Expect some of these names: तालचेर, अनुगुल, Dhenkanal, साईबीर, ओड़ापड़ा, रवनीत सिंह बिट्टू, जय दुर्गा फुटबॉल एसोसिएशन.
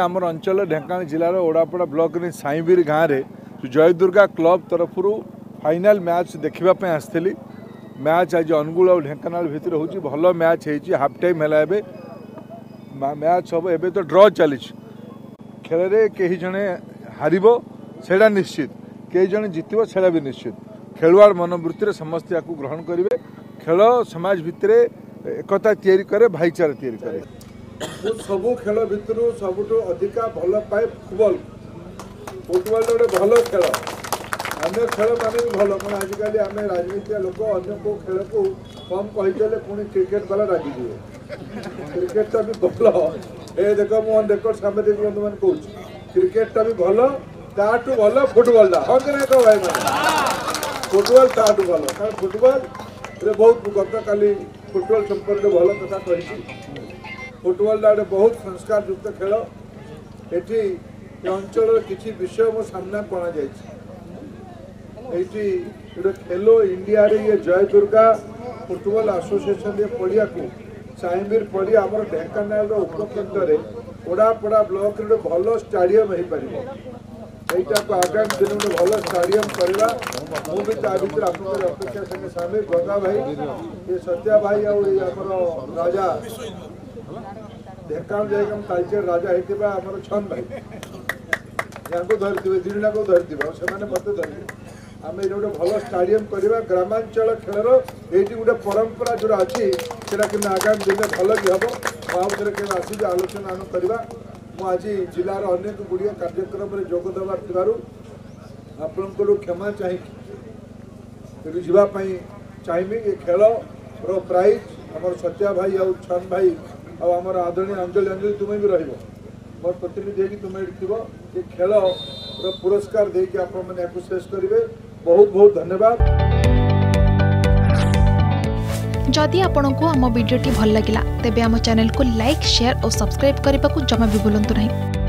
आमर अंचल ढेंकानाल जिलार ओड़ापड़ा ब्लॉक रे साईबीर गाँव रे जय दुर्गा क्लब तरफ फाइनल मैच देखापी आसली मैच आज अनुगुल और ढेंकानाल भितर हो भल मैच होती हाफ टाइम है मैच हम एवं तो ड्र चली खेल रे कई जड़े हार से निश्चित कई जन जितब से भी निश्चित खेलवाड़ मनोवृत्ति समस्ते या ग्रहण करेंगे खेल समाज भितर एकता तैयारी करे भाईचारा तैयारी करे सब खेल भितर सबुठ अधिका भल पाए फुटबॉल फुटबॉल गोटे भल खेल अन्य खेल मान भी भल मैं आजिकल आम राजनीतिया लोक अगर को खेल को कम कहीदेले पुणी क्रिकेट वाला रागिजे क्रिकेटा भी भल ए देख मुझे देख सांबादिक बंधु मैंने कह क्रिकेटा भी भल ताठू भल फुटबॉल हाँ क्या ना कह भाई फुटबॉल ताठू भल कारण फुटबॉल बहुत गत काली फुटबॉल संपर्क भल कथा कही फुटबॉल गोटे बहुत संस्कार युक्त खेल ये अंचल किसी विषय मो सामना कणा जाए खेलो इंडिया रे ये जय दुर्गा फुटबॉल एसोसिएशन ये पड़िया को साईबीर पड़िया आम ढेंकानाल उपकेन्द्र ओड़ापड़ा ब्लॉक रे भल स्टाडियम हो पार यहीटा आगामी दिन में भल स्टाडियम करवा मुझे भर आप अपेक्षा संगे सामिल गंगा भाई ये सत्या भाई आमर राजा ढेंकानाल जाकर तालचेर राजा होता आमर छन भाई या धरती दिना को धरती से मत धरती आम ये गोटे भल स्टाडियम करवा ग्रामांचल खेलर ये गोटे परंपरा जोड़ा अच्छी से आगामी दिन में भल भी हम आउे के आसबी आलोचना आम करवा आज जिलार अनेक गुड़िया कार्यक्रम में जोगदार थोड़ा क्षमा चाहिए जावाई चाहिए ये खेल प्राइज आम सत्या भाई आउ छन भाई आमर आदरणीय अंजलि अंजलि तुम्हें भी रही मोर प्रतिनिधि है तुम्हें ये खेल पुरस्कार देके आप शेष करेंगे। बहुत बहुत धन्यवाद। जदि आपंक आम भिडी भल लगा तेब आम चैनल को लाइक शेयर और सब्सक्राइब करने को जमा भी भूलु नहीं।